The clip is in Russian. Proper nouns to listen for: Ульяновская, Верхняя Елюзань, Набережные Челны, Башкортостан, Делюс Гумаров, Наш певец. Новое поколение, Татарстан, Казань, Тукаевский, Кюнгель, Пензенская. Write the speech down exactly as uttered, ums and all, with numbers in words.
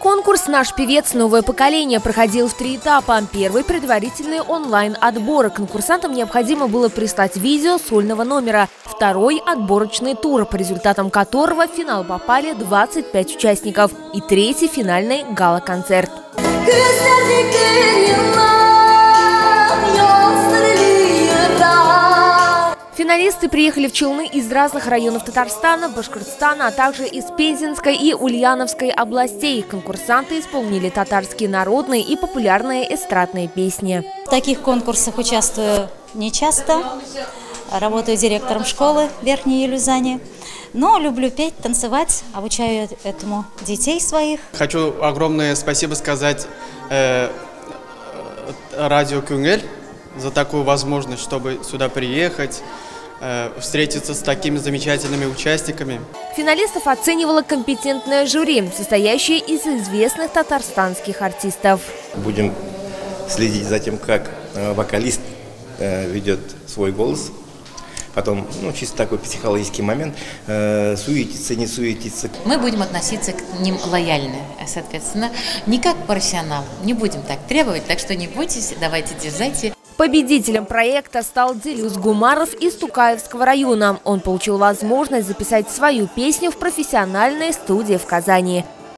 Конкурс «Наш певец. Новое поколение» проходил в три этапа. Первый – предварительный онлайн-отбор. Конкурсантам необходимо было прислать видео сольного номера. Второй – отборочный тур, по результатам которого в финал попали двадцать пять участников. И третий – финальный гала-концерт. Финалисты приехали в Челны из разных районов Татарстана, Башкортостана, а также из Пензенской и Ульяновской областей. Конкурсанты исполнили татарские народные и популярные эстрадные песни. В таких конкурсах участвую нечасто. Работаю директором школы в Верхней Елюзани. Но люблю петь, танцевать, обучаю этому детей своих. Хочу огромное спасибо сказать э, радио «Кюнгель» за такую возможность, чтобы сюда приехать, встретиться с такими замечательными участниками. Финалистов оценивало компетентное жюри, состоящее из известных татарстанских артистов. Будем следить за тем, как вокалист ведет свой голос. Потом, ну, чисто такой психологический момент, э, суетиться, не суетиться. Мы будем относиться к ним лояльно, соответственно, не как профессионал, не будем так требовать, так что не бойтесь, давайте дерзайте. Победителем проекта стал Делюс Гумаров из Тукаевского района. Он получил возможность записать свою песню в профессиональной студии в Казани.